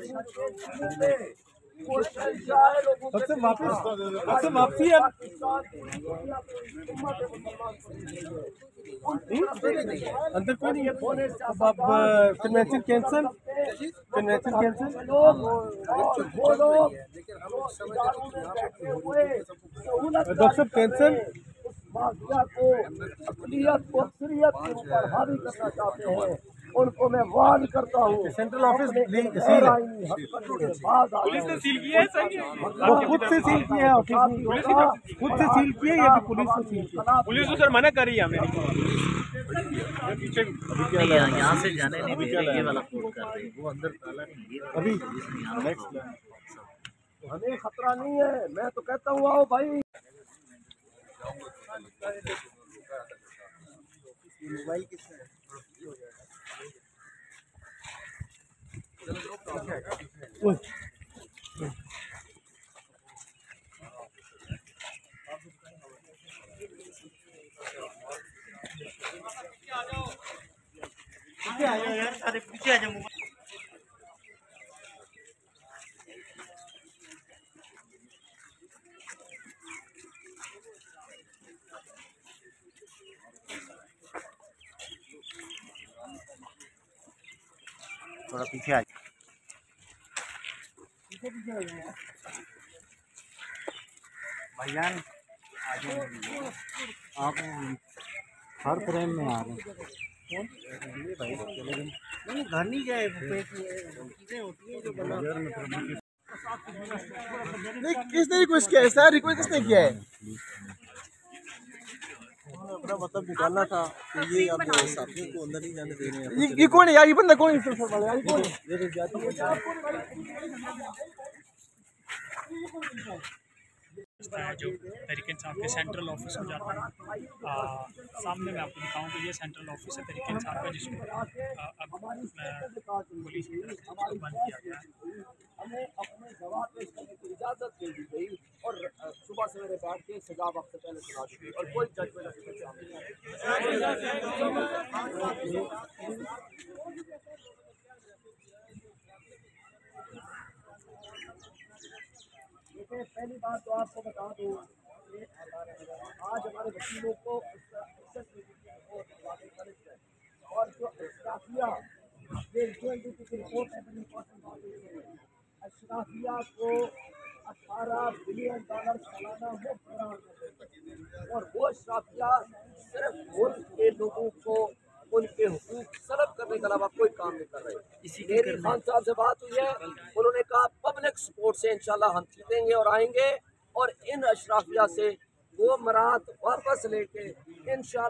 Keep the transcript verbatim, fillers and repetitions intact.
सबसे माफी सबसे माफी है अंदर कोई नहीं है। अब convention cancel convention cancel doctor साहब कैंसिल को असलियत को असलियत के ऊपर हावी करना चाहते हैं उनको मैं वार्न करता हूँ। सेंट्रल ऑफिस पुलिस ने सील किया है सर, खुद से सील किया है ऑफिस, खुद से सील किया है या फिर पुलिस ने सील किया? पुलिस तो सर मना कर रही है हमने यहाँ से जाने नहीं देने वाला फोन कर रहे हैं वो अंदर ताला नहीं है अभी हमें खतरा नहीं है। मैं तो कहता हूँ आओ भाई मोबाइल यार सारे पीछे आ जाओ। थोड़ा पीछे आ भैयान आप हर फ्रेम में आ रहे भाई नहीं घर नहीं गए होती है जो नहीं किसने रिक्वेस्ट किया है सर? रिक्वेस्ट किसने किया है? अपना मतलब निकालना था ये अपने साथी को अंदर नहीं जाने दे रहे हैं। ये ये कौन है यार? ये बंदा कौन है? इससे फरमाया यार कौन है? ये जाती है जो तरीके साहब के सेंट्रल ऑफिस में जाता है। सामने मैं आपको दिखाऊं तो ये सेंट्रल ऑफिस है तरीके साहब का जिसको पुलिस बंद किया गया। हमें अपने जवाब पेश करने की इजाज़त दे दी गई और सुबह सवेरे बैठ के सजा वक्त पहले सुना दी गई और कोई जजमेंट। पहली बात तो आपको बता दूँ आज हमारे वकीलों को और जो अशराफिया अशराफिया को अठारह बिलियन डॉलर सालाना मुफ्त और वो अशराफिया सिर्फ मुल्क के लोगों को उनके हुकूक सलब करने के अलावा कोई काम नहीं कर रहे। इसी मेरी खान साहब से बात हुई है, उन्होंने कहा पब्लिक सपोर्ट से इंशाल्लाह हम जीतेंगे और आएंगे और इन अशराफिया से वो मराद वापस लेके इंशाल्लाह